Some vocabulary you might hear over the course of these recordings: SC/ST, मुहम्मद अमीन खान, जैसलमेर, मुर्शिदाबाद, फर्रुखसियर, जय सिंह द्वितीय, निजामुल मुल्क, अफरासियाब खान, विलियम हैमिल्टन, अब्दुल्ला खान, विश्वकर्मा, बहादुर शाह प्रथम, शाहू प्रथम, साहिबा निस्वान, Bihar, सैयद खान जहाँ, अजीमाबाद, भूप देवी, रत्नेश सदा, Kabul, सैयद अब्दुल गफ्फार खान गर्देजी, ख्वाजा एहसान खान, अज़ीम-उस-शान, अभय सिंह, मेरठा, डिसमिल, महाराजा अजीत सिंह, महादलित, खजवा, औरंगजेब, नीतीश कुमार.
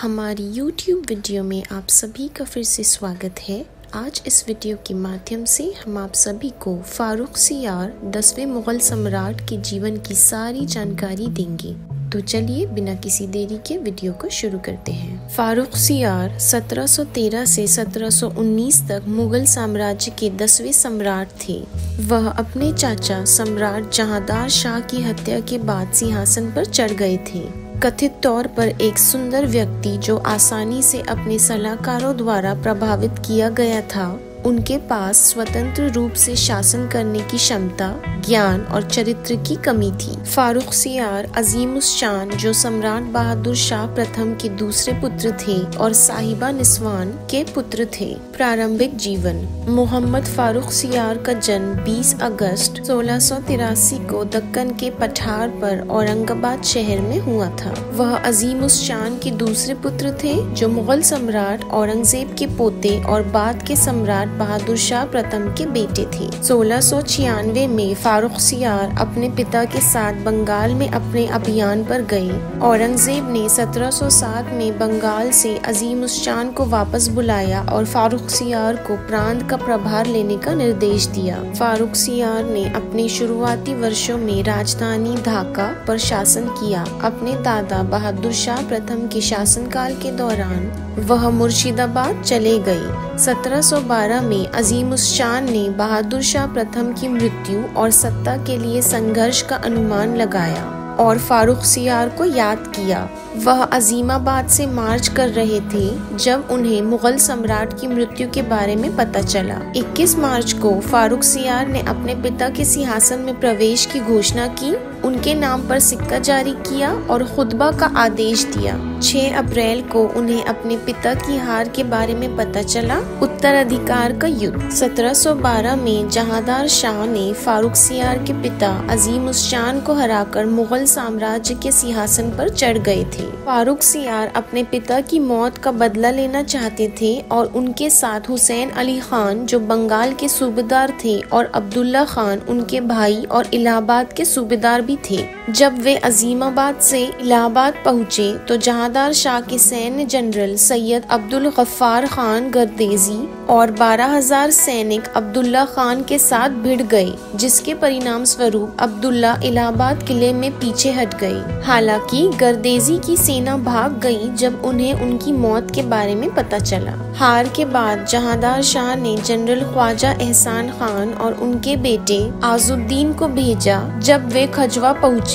हमारी YouTube video में आप सभी का फिर से स्वागत है। आज इस वीडियो के माध्यम से हम आप सभी को फर्रुखसियर 10वें मुग़ल सम्राट के जीवन की सारी जानकारी देंगे। तो चलिए बिना किसी देरी के वीडियो को शुरू करते हैं। फर्रुखसियर 1713 से 1719 तक मुगल साम्राज्य के 10वें सम्राट थे। वह अपने चाचा सम्राट जहांदार शाह की हत्या के बाद सिंहासन पर चढ़ गए थे। कथित तौर पर एक सुंदर व्यक्ति जो आसानी से अपने सलाहकारों द्वारा प्रभावित किया गया था, उनके पास स्वतंत्र रूप से शासन करने की क्षमता, ज्ञान और चरित्र की कमी थी। फर्रुखसियर अज़ीम-उस-शान जो सम्राट बहादुर शाह प्रथम के दूसरे पुत्र थे और साहिबा निस्वान के पुत्र थे। प्रारंभिक जीवन। मोहम्मद फर्रुखसियर का जन्म 20 अगस्त 1683 को दक्कन के पठार पर औरंगाबाद शहर में हुआ था। वह अज़ीम-उस-शान के दूसरे पुत्र थे जो मुगल सम्राट औरंगजेब के पोते और बाद के सम्राट बहादुर शाह प्रथम के बेटे थे। 1696 में फर्रुखसियर अपने पिता के साथ बंगाल में अपने अभियान पर गए। औरंगजेब ने 1707 में बंगाल से अज़ीम-उस-शान को वापस बुलाया और फर्रुखसियर को प्रांत का प्रभार लेने का निर्देश दिया। फर्रुखसियर ने अपने शुरुआती वर्षों में राजधानी ढाका पर शासन किया। अपने दादा बहादुर शाह प्रथम के शासनकाल के दौरान वह मुर्शिदाबाद चले गए। 1712 में अज़ीम-उस-शान ने बहादुर शाह प्रथम की मृत्यु और सत्ता के लिए संघर्ष का अनुमान लगाया और फर्रुखसियर को याद किया। वह अजीमाबाद से मार्च कर रहे थे जब उन्हें मुगल सम्राट की मृत्यु के बारे में पता चला। 21 मार्च को फर्रुखसियर ने अपने पिता के सिंहासन में प्रवेश की घोषणा की, उनके नाम पर सिक्का जारी किया और खुतबा का आदेश दिया। 6 अप्रैल को उन्हें अपने पिता की हार के बारे में पता चला। उत्तराधिकार का युद्ध। 1712 में जहांदार शाह ने फर्रुखसियर के पिता अज़ीम-उस-शान को हराकर मुगल साम्राज्य के सिंहासन पर चढ़ गए थे। फर्रुखसियर अपने पिता की मौत का बदला लेना चाहते थे और उनके साथ हुसैन अली खान जो बंगाल के सूबेदार थे और अब्दुल्ला खान उनके भाई और इलाहाबाद के सूबेदार भी थे। जब वे अजीमाबाद से इलाहाबाद पहुंचे तो जहांदार शाह के सैन्य जनरल सैयद अब्दुल गफ्फार खान गर्देजी और 12,000 सैनिक अब्दुल्ला खान के साथ भिड़ गए, जिसके परिणाम स्वरूप अब्दुल्ला इलाहाबाद किले में पीछे हट गए। हालांकि गर्देजी की सेना भाग गई जब उन्हें उनकी मौत के बारे में पता चला। हार के बाद जहांदार शाह ने जनरल ख्वाजा एहसान खान और उनके बेटे आजुद्दीन को भेजा। जब वे खजवा पहुंचे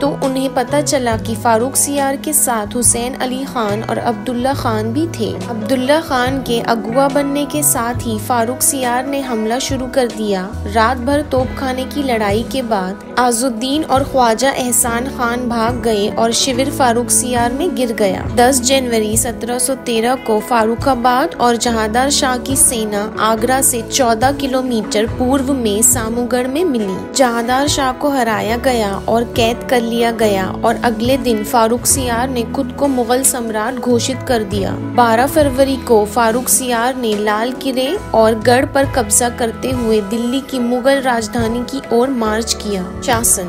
तो उन्हें पता चला कि फर्रुखसियर के साथ हुसैन अली खान और अब्दुल्ला खान भी थे। अब्दुल्ला खान के अगुआ बनने के साथ ही फर्रुखसियर ने हमला शुरू कर दिया। रात भर तोपखाने की लड़ाई के बाद आजुद्दीन और ख्वाजा एहसान खान भाग गए और शिविर फर्रुखसियर में गिर गया। 10 जनवरी 1713 को फारुखाबाद और जहांदार शाह की सेना आगरा से 14 किलोमीटर पूर्व में सामूगढ़ में मिली। जहांदार शाह को हराया गया और कैद कर लिया गया और अगले दिन फर्रुखसियर ने खुद को मुगल सम्राट घोषित कर दिया। 12 फरवरी को फर्रुखसियर ने लाल किले और गढ़ पर कब्जा करते हुए दिल्ली की मुगल राजधानी की ओर मार्च किया। शासन।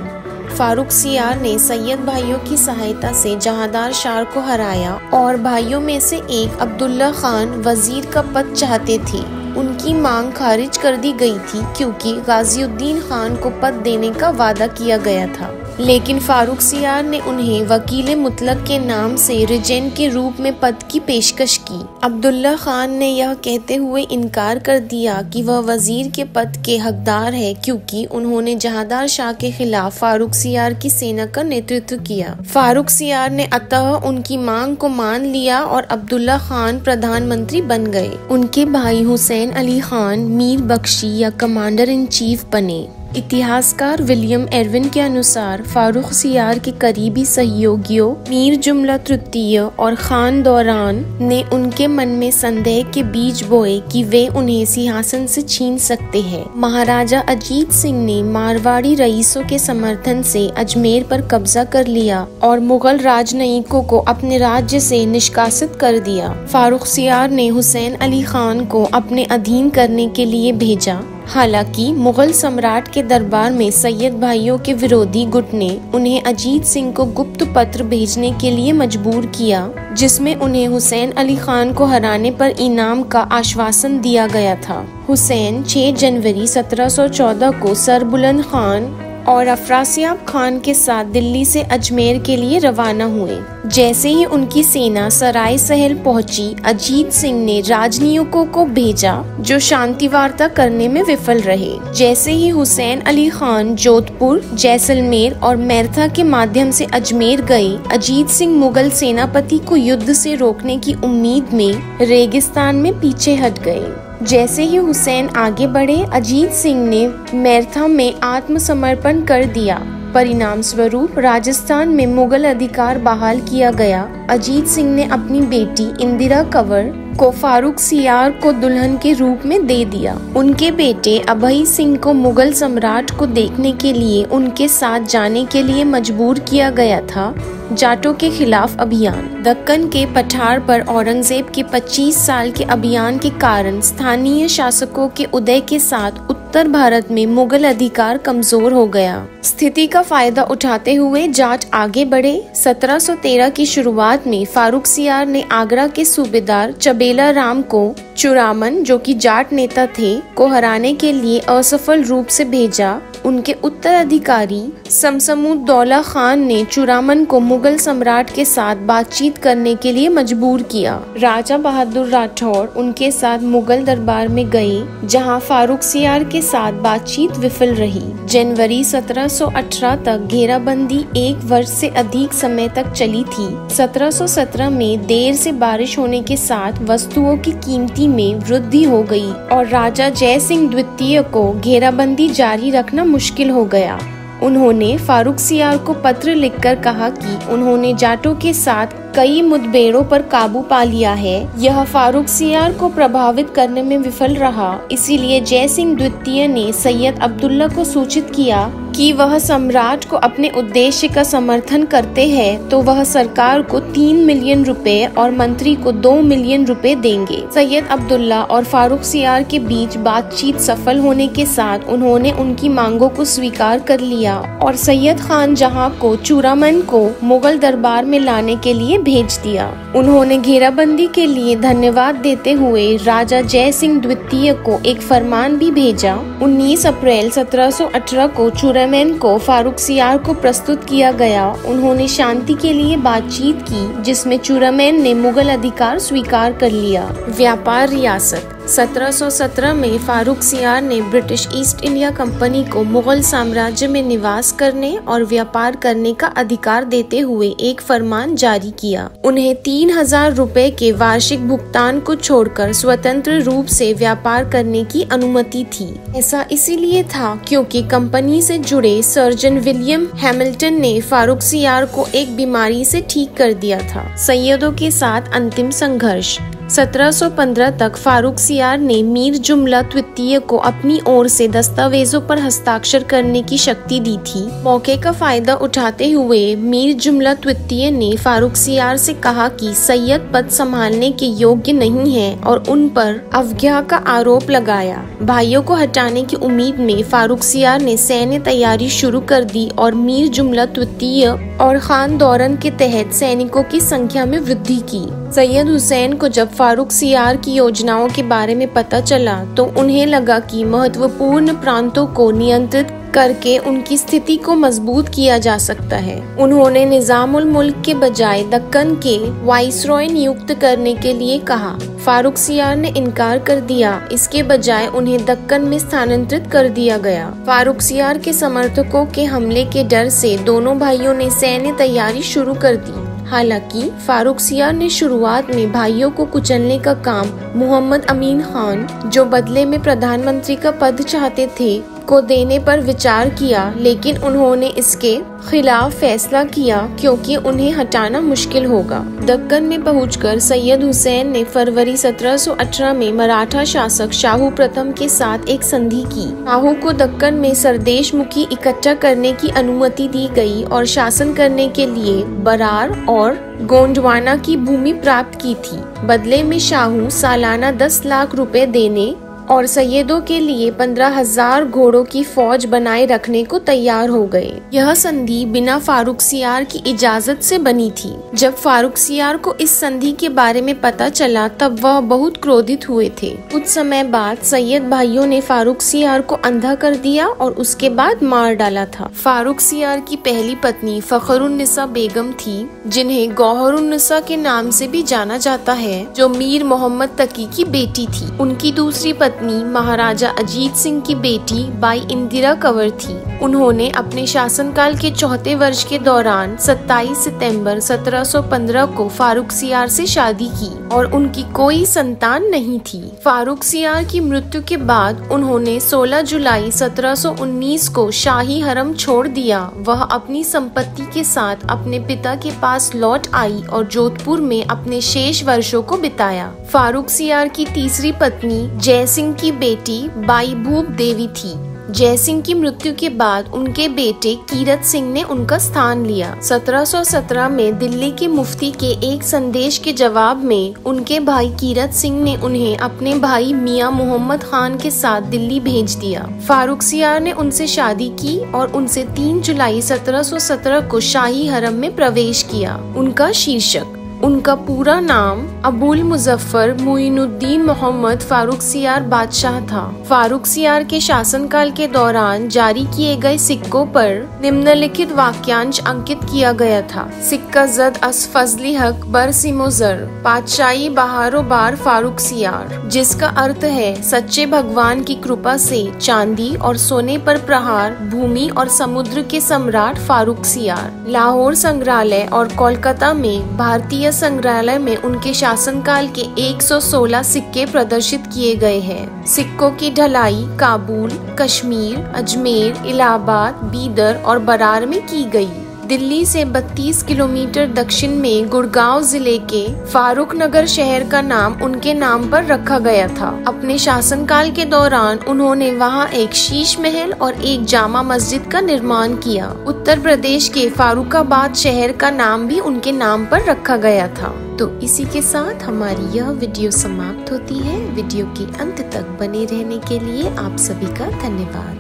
फर्रुखसियर ने सैयद भाइयों की सहायता से जहांदार शाह को हराया और भाइयों में से एक अब्दुल्ला खान वजीर का पद चाहते थे। उनकी मांग खारिज कर दी गई थी क्योंकि गाजीउद्दीन खान को पद देने का वादा किया गया था, लेकिन फर्रुखसियर ने उन्हें वकील मुतलक के नाम से रिजेंट के रूप में पद की पेशकश की। अब्दुल्ला खान ने यह कहते हुए इनकार कर दिया कि वह वजीर के पद के हकदार है क्योंकि उन्होंने जहांदार शाह के खिलाफ फर्रुखसियर की सेना का नेतृत्व किया। फर्रुखसियर ने अतः उनकी मांग को मान लिया और अब्दुल्ला खान प्रधानमंत्री बन गए। उनके भाई हुसैन अली खान मीर बख्शी या कमांडर इन चीफ बने। इतिहासकार विलियम एरविन के अनुसार फर्रुखसियर के करीबी सहयोगियों मीर जुमला तृतीय और खान दौरान ने उनके मन में संदेह के बीज बोए कि वे उन्हें सिंहासन से छीन सकते हैं। महाराजा अजीत सिंह ने मारवाड़ी रईसों के समर्थन से अजमेर पर कब्जा कर लिया और मुगल राजनयिकों को अपने राज्य से निष्कासित कर दिया। फर्रुखसियर ने हुसैन अली खान को अपने अधीन करने के लिए भेजा। हालांकि मुगल सम्राट के दरबार में सैयद भाइयों के विरोधी गुट ने उन्हें अजीत सिंह को गुप्त पत्र भेजने के लिए मजबूर किया, जिसमें उन्हें हुसैन अली खान को हराने पर इनाम का आश्वासन दिया गया था। हुसैन 6 जनवरी 1714 को सरबुलंद खान और अफरासियाब खान के साथ दिल्ली से अजमेर के लिए रवाना हुए। जैसे ही उनकी सेना सराय सहल पहुंची, अजीत सिंह ने राजनयिकों को भेजा जो शांति वार्ता करने में विफल रहे। जैसे ही हुसैन अली खान जोधपुर, जैसलमेर और मेरठा के माध्यम से अजमेर गए, अजीत सिंह मुगल सेनापति को युद्ध से रोकने की उम्मीद में रेगिस्तान में पीछे हट गए। जैसे ही हुसैन आगे बढ़े, अजीत सिंह ने मेरठा में आत्मसमर्पण कर दिया। परिणाम स्वरूप राजस्थान में मुगल अधिकार बहाल किया गया। अजीत सिंह ने अपनी बेटी इंदिरा कंवर को फर्रुखसियर को दुल्हन के रूप में दे दिया। उनके बेटे अभय सिंह को मुगल सम्राट को देखने के लिए उनके साथ जाने के लिए मजबूर किया गया था। जाटों के खिलाफ अभियान। दक्कन के पठार पर औरंगजेब के 25 साल के अभियान के कारण स्थानीय शासकों के उदय के साथ उत्तर भारत में मुगल अधिकार कमजोर हो गया। स्थिति का फायदा उठाते हुए जाट आगे बढ़े। 1713 की शुरुआत में फर्रुखसियर ने आगरा के सूबेदार चबेला राम को चूड़ामन, जो कि जाट नेता थे, को हराने के लिए असफल रूप से भेजा। उनके उत्तराधिकारी समसमुद्दौला खान ने चूड़ामन को मुगल सम्राट के साथ बातचीत करने के लिए मजबूर किया। राजा बहादुर राठौड़ उनके साथ मुगल दरबार में गए, जहां फर्रुखसियर के साथ बातचीत विफल रही। जनवरी 1718 तक घेराबंदी 1 वर्ष से अधिक समय तक चली थी। 1717 में देर से बारिश होने के साथ वस्तुओं की कीमती में वृद्धि हो गई और राजा जय सिंह द्वितीय को घेराबंदी जारी रखना मुश्किल हो गया। उन्होंने फर्रुखसियर को पत्र लिखकर कहा कि उन्होंने जाटों के साथ कई मुठभेड़ों पर काबू पा लिया है। यह फर्रुखसियर को प्रभावित करने में विफल रहा, इसीलिए जय सिंह द्वितीय ने सैयद अब्दुल्ला को सूचित किया कि वह सम्राट को अपने उद्देश्य का समर्थन करते हैं तो वह सरकार को 3 मिलियन रुपए और मंत्री को 2 मिलियन रुपए देंगे। सैयद अब्दुल्ला और फर्रुखसियर के बीच बातचीत सफल होने के साथ उन्होंने उनकी मांगों को स्वीकार कर लिया और सैयद खान जहाँ को चूड़ामन को मुगल दरबार में लाने के लिए भेज दिया। उन्होंने घेराबंदी के लिए धन्यवाद देते हुए राजा जय सिंह द्वितीय को एक फरमान भी भेजा। 19 अप्रैल 1718 को चूड़ामन को फर्रुखसियर को प्रस्तुत किया गया। उन्होंने शांति के लिए बातचीत की, जिसमें चूड़ामन ने मुगल अधिकार स्वीकार कर लिया। व्यापार रियासत। 1717 में फर्रुखसियर ने ब्रिटिश ईस्ट इंडिया कंपनी को मुगल साम्राज्य में निवास करने और व्यापार करने का अधिकार देते हुए एक फरमान जारी किया। उन्हें 3000 रुपए के वार्षिक भुगतान को छोड़कर स्वतंत्र रूप से व्यापार करने की अनुमति थी। ऐसा इसीलिए था क्योंकि कंपनी से जुड़े सर्जन विलियम हैमिल्टन ने फर्रुखसियर को एक बीमारी से ठीक कर दिया था। सैयदों के साथ अंतिम संघर्ष। 1715 तक फर्रुखसियर ने मीर जुमला तृतीय को अपनी ओर से दस्तावेजों पर हस्ताक्षर करने की शक्ति दी थी। मौके का फायदा उठाते हुए मीर जुमला तृतीय ने फर्रुखसियर से कहा कि सैयद पद संभालने के योग्य नहीं है और उन पर अवज्ञा का आरोप लगाया। भाइयों को हटाने की उम्मीद में फर्रुखसियर ने सैन्य तैयारी शुरू कर दी और मीर जुमला तृतीय और खान दौरान के तहत सैनिकों की संख्या में वृद्धि की। सैयद हुसैन को जब फर्रुखसियर की योजनाओं के बारे में पता चला तो उन्हें लगा कि महत्वपूर्ण प्रांतों को नियंत्रित करके उनकी स्थिति को मजबूत किया जा सकता है। उन्होंने निजामुल मुल्क के बजाय दक्कन के वाइसरॉय नियुक्त करने के लिए कहा। फर्रुखसियर ने इनकार कर दिया। इसके बजाय उन्हें दक्कन में स्थानांतरित कर दिया गया। फर्रुखसियर के समर्थकों के हमले के डर से दोनों भाइयों ने सैन्य तैयारी शुरू कर दी। हालांकि फर्रुखसियर ने शुरुआत में भाइयों को कुचलने का काम मुहम्मद अमीन खान, जो बदले में प्रधानमंत्री का पद चाहते थे, को देने पर विचार किया, लेकिन उन्होंने इसके खिलाफ फैसला किया क्योंकि उन्हें हटाना मुश्किल होगा। दक्कन में पहुंचकर सैयद हुसैन ने फरवरी 1718 में मराठा शासक शाहू प्रथम के साथ एक संधि की। शाहू को दक्कन में सरदेश मुखी इकट्ठा करने की अनुमति दी गई और शासन करने के लिए बरार और गोंडवाना की भूमि प्राप्त की थी। बदले में शाहू सालाना 10 लाख रुपए देने और सैयदों के लिए 15,000 घोड़ों की फौज बनाए रखने को तैयार हो गए। यह संधि बिना फर्रुखसियर की इजाजत से बनी थी। जब फर्रुखसियर को इस संधि के बारे में पता चला तब वह बहुत क्रोधित हुए थे। कुछ समय बाद सैयद भाइयों ने फर्रुखसियर को अंधा कर दिया और उसके बाद मार डाला था। फर्रुखसियर की पहली पत्नी फखरुन्निसा बेगम थी, जिन्हें गौहरुन्निसा के नाम से भी जाना जाता है, जो मीर मोहम्मद तकी की बेटी थी। उनकी दूसरी पत्नी महाराजा अजीत सिंह की बेटी बाई इंदिरा कंवर थी। उन्होंने अपने शासनकाल के चौथे वर्ष के दौरान 27 सितंबर 1715 को फर्रुखसियर से शादी की और उनकी कोई संतान नहीं थी। फर्रुखसियर की मृत्यु के बाद उन्होंने 16 जुलाई 1719 को शाही हरम छोड़ दिया। वह अपनी संपत्ति के साथ अपने पिता के पास लौट आई और जोधपुर में अपने शेष वर्षों को बिताया। फर्रुखसियर की तीसरी पत्नी जय सिंह की बेटी बाई भूप देवी थी। जय सिंह की मृत्यु के बाद उनके बेटे कीरत सिंह ने उनका स्थान लिया। 1717 में दिल्ली के मुफ्ती के एक संदेश के जवाब में उनके भाई कीरत सिंह ने उन्हें अपने भाई मियाँ मोहम्मद खान के साथ दिल्ली भेज दिया। फर्रुखसियर ने उनसे शादी की और उनसे 3 जुलाई 1717 को शाही हरम में प्रवेश किया। उनका शीर्षक। उनका पूरा नाम अबुल मुजफ्फर मोइनुद्दीन मोहम्मद फर्रुखसियर बादशाह था। फर्रुखसियर के शासनकाल के दौरान जारी किए गए सिक्कों पर निम्नलिखित वाक्यांश अंकित किया गया था। सिक्का जद अस फजली हक बर सिमोजर पातशाही बहारो बार फर्रुखसियर, जिसका अर्थ है सच्चे भगवान की कृपा से चांदी और सोने पर प्रहार भूमि और समुद्र के सम्राट फर्रुखसियर। लाहौर संग्रहालय और कोलकाता में भारतीय संग्रहालय में उनके शासनकाल के 116 सिक्के प्रदर्शित किए गए हैं। सिक्कों की ढलाई काबुल, कश्मीर, अजमेर, इलाहाबाद, बीदर और बरार में की गई। दिल्ली से 32 किलोमीटर दक्षिण में गुड़गांव जिले के फारुखनगर शहर का नाम उनके नाम पर रखा गया था। अपने शासनकाल के दौरान उन्होंने वहां एक शीश महल और एक जामा मस्जिद का निर्माण किया। उत्तर प्रदेश के फारुखाबाद शहर का नाम भी उनके नाम पर रखा गया था। तो इसी के साथ हमारी यह वीडियो समाप्त होती है। वीडियो के अंत तक बने रहने के लिए आप सभी का धन्यवाद।